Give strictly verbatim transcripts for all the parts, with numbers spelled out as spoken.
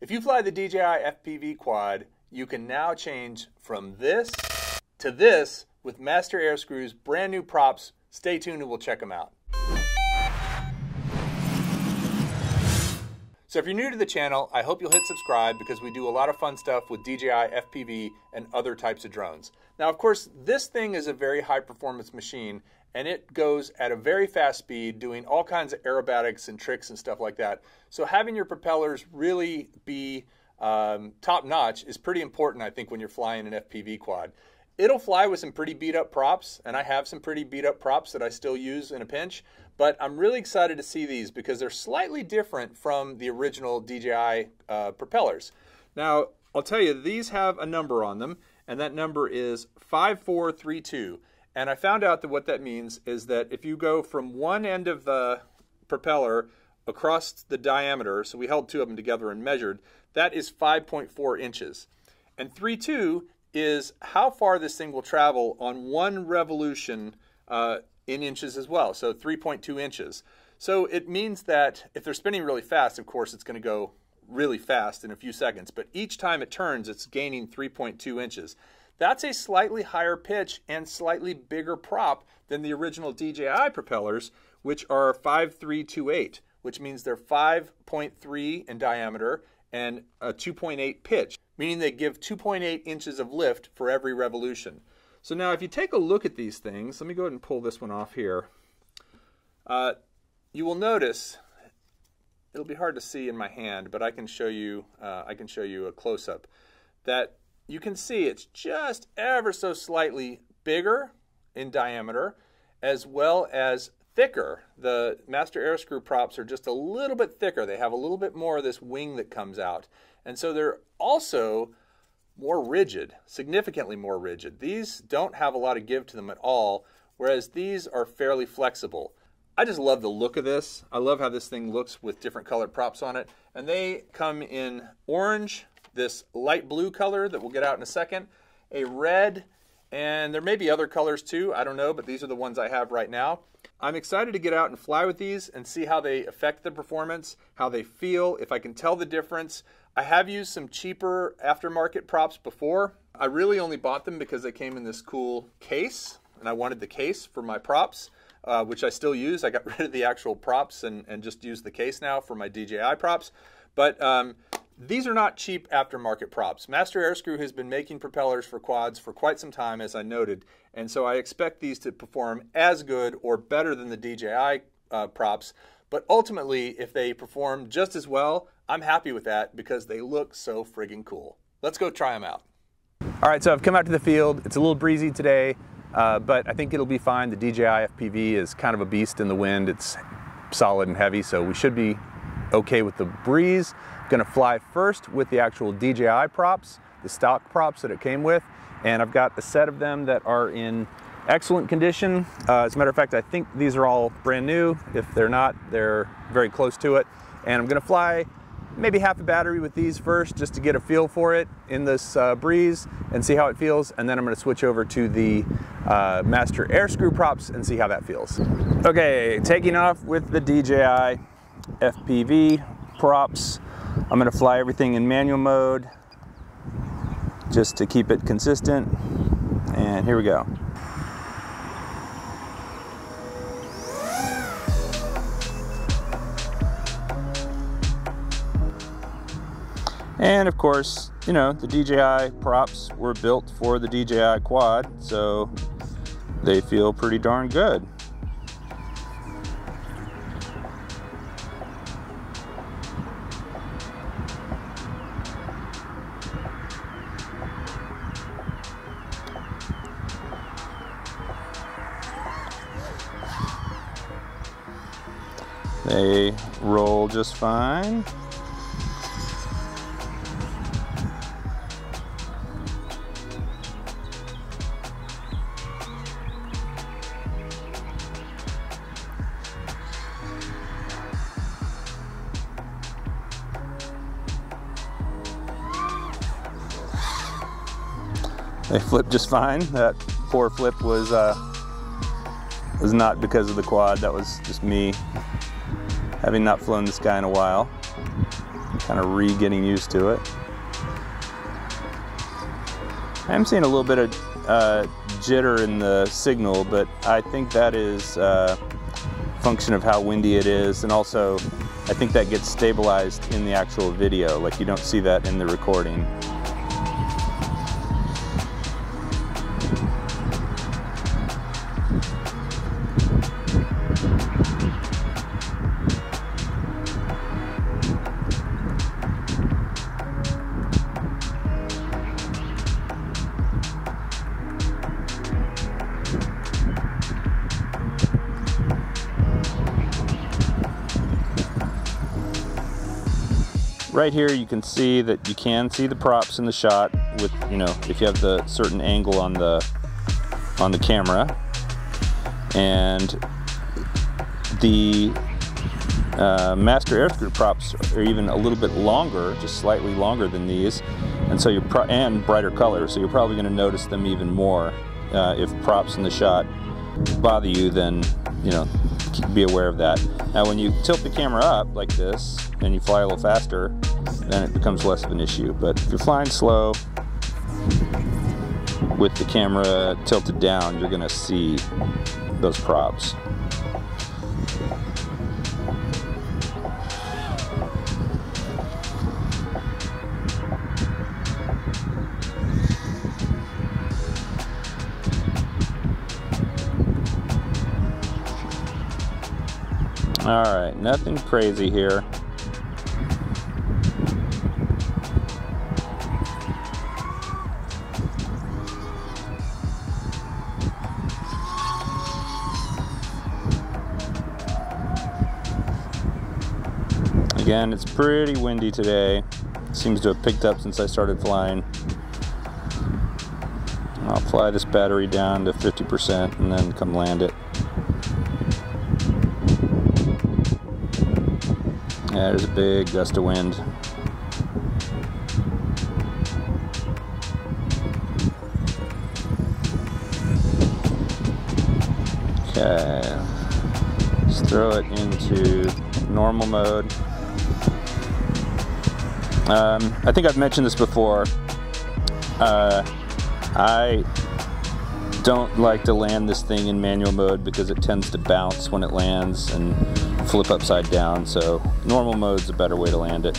If you fly the D J I F P V quad, you can now change from this to this with Master Airscrew's brand new props. Stay tuned and we'll check them out. So if you're new to the channel, I hope you'll hit subscribe because we do a lot of fun stuff with D J I, F P V, and other types of drones. Now, of course, this thing is a very high performance machine and it goes at a very fast speed doing all kinds of aerobatics and tricks and stuff like that. So having your propellers really be um, top notch is pretty important, I think, when you're flying an F P V quad. It'll fly with some pretty beat up props, and I have some pretty beat up props that I still use in a pinch, but I'm really excited to see these because they're slightly different from the original D J I uh, propellers. Now, I'll tell you, these have a number on them, and that number is five four three two, and I found out that what that means is that if you go from one end of the propeller across the diameter, so we held two of them together and measured, that is five point four inches, and three two is how far this thing will travel on one revolution uh, in inches as well, so three point two inches. So it means that if they're spinning really fast, of course, it's going to go really fast in a few seconds, but each time it turns, it's gaining three point two inches. That's a slightly higher pitch and slightly bigger prop than the original D J I propellers, which are five three two eight, which means they're five point three in diameter and a two point eight pitch, meaning they give two point eight inches of lift for every revolution. So now if you take a look at these things, let me go ahead and pull this one off here. Uh, you will notice, it'll be hard to see in my hand, but I can show you, uh, I can show you a close-up, that you can see it's just ever so slightly bigger in diameter, as well as thicker. The Master Airscrew props are just a little bit thicker. They have a little bit more of this wing that comes out. And so they're also more rigid, significantly more rigid. These don't have a lot of give to them at all, whereas these are fairly flexible. I just love the look of this. I love how this thing looks with different colored props on it. And they come in orange, this light blue color that we'll get out in a second, a red, and there may be other colors too, I don't know, but these are the ones I have right now. I'm excited to get out and fly with these and see how they affect the performance, how they feel, if I can tell the difference. I have used some cheaper aftermarket props before. I really only bought them because they came in this cool case, and I wanted the case for my props, uh, which I still use. I got rid of the actual props and, and just use the case now for my D J I props. But um, these are not cheap aftermarket props. Master Airscrew has been making propellers for quads for quite some time, as I noted, and so I expect these to perform as good or better than the D J I uh, props, but ultimately, if they perform just as well, I'm happy with that because they look so friggin' cool. Let's go try them out. All right, so I've come out to the field. It's a little breezy today, uh, but I think it'll be fine. The D J I F P V is kind of a beast in the wind. It's solid and heavy, so we should be okay with the breeze. I'm gonna fly first with the actual D J I props, the stock props that it came with, and I've got a set of them that are in excellent condition. Uh, as a matter of fact, I think these are all brand new. If they're not, they're very close to it. And I'm gonna fly maybe half a battery with these first just to get a feel for it in this uh, breeze and see how it feels, and then I'm gonna switch over to the uh, Master Airscrew props and see how that feels. Okay, taking off with the D J I F P V props. I'm gonna fly everything in manual mode just to keep it consistent, and here we go. And of course, you know, the D J I props were built for the D J I quad, so they feel pretty darn good. They roll just fine. They flip just fine. That poor flip was uh, was not because of the quad. That was just me, having not flown this guy in a while. kind of re-getting used to it. I'm seeing a little bit of uh, jitter in the signal, but I think that is uh, a function of how windy it is, and also I think that gets stabilized in the actual video, like you don't see that in the recording. Right here you can see that you can see the props in the shot with, you know, if you have the certain angle on the on the camera, and the uh, Master Airscrew props are even a little bit longer, just slightly longer than these, and so you're pro and brighter colors, so you're probably going to notice them even more. Uh, if props in the shot bother you, then, you know, be aware of that. Now when you tilt the camera up like this and you fly a little faster, then it becomes less of an issue. But if you're flying slow with the camera tilted down, you're gonna see those props. Alright, nothing crazy here. Again, it's pretty windy today. Seems to have picked up since I started flying. I'll fly this battery down to fifty percent and then come land it. Yeah, there's a big gust of wind. Okay, let's throw it into normal mode. Um, I think I've mentioned this before. Uh, I don't like to land this thing in manual mode because it tends to bounce when it lands and flip upside down, so normal mode's a better way to land it.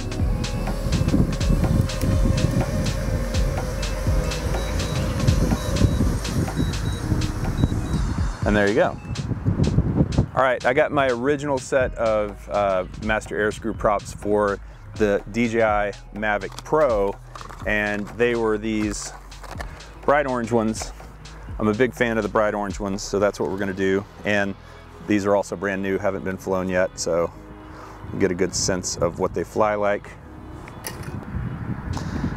And there you go. All right, I got my original set of uh, Master Airscrew props for the D J I Mavic Pro, and they were these bright orange ones. I'm a big fan of the bright orange ones, so that's what we're gonna do. And these are also brand new, haven't been flown yet, so we'll get a good sense of what they fly like.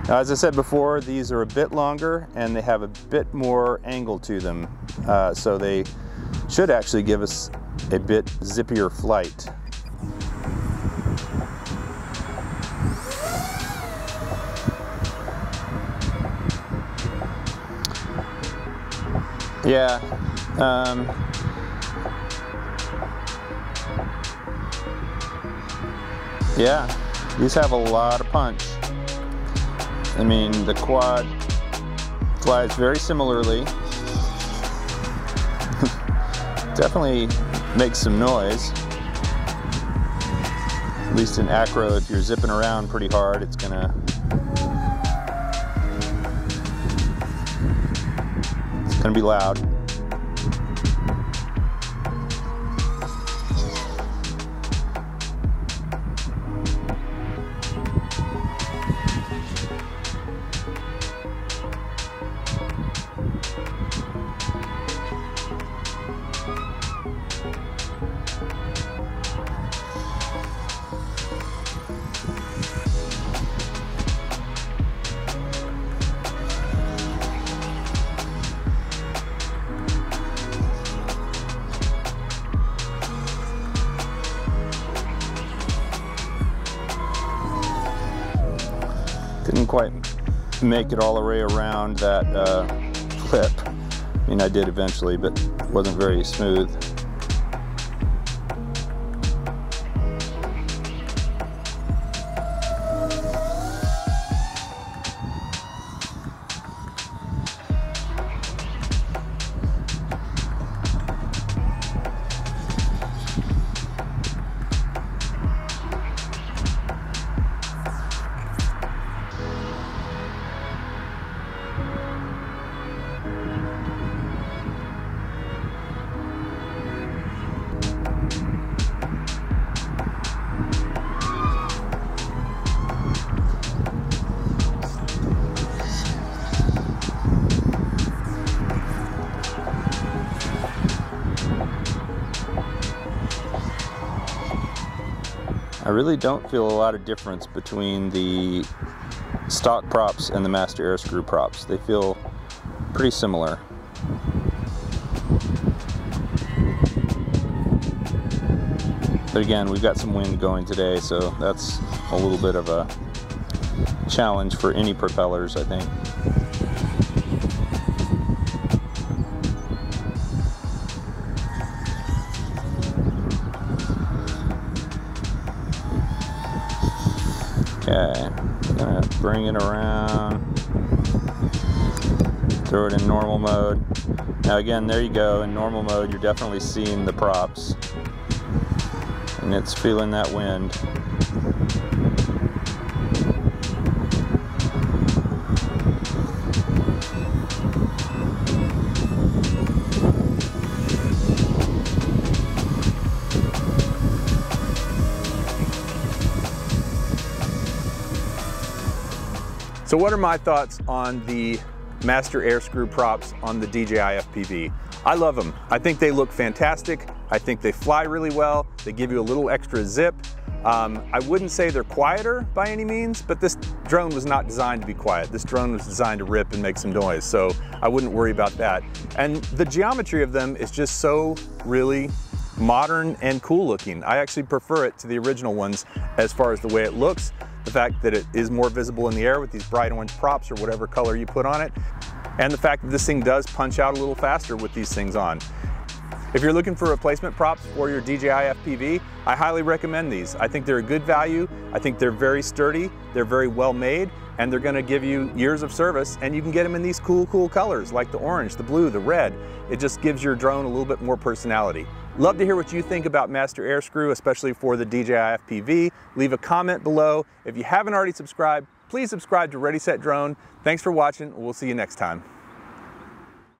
Now, as I said before, these are a bit longer and they have a bit more angle to them, uh, so they should actually give us a bit zippier flight. Yeah. Um, Yeah, these have a lot of punch. I mean, the quad flies very similarly. Definitely makes some noise. At least in acro, if you're zipping around pretty hard, it's gonna, it's gonna be loud. Didn't quite make it all the way around that uh, flip. I mean, I did eventually, but it wasn't very smooth. really don't feel a lot of difference between the stock props and the Master Airscrew props. They feel pretty similar. But again, we've got some wind going today, so that's a little bit of a challenge for any propellers, I think. Okay, I'm gonna bring it around, throw it in normal mode. Now again, there you go, in normal mode, you're definitely seeing the props. And it's feeling that wind. So what are my thoughts on the Master Airscrew props on the D J I F P V? I love them. I think they look fantastic. I think they fly really well. They give you a little extra zip. Um, I wouldn't say they're quieter by any means, but this drone was not designed to be quiet. This drone was designed to rip and make some noise, so I wouldn't worry about that. And the geometry of them is just so really modern and cool looking. I actually prefer it to the original ones as far as the way it looks, the fact that it is more visible in the air with these bright orange props or whatever color you put on it, and the fact that this thing does punch out a little faster with these things on. If you're looking for replacement props for your D J I F P V, I highly recommend these. I think they're a good value. I think they're very sturdy, they're very well made, and they're gonna give you years of service, and you can get them in these cool, cool colors like the orange, the blue, the red. It just gives your drone a little bit more personality. Love to hear what you think about Master Airscrew, especially for the D J I F P V. Leave a comment below. If you haven't already subscribed, please subscribe to Ready, Set, Drone. Thanks for watching, we'll see you next time.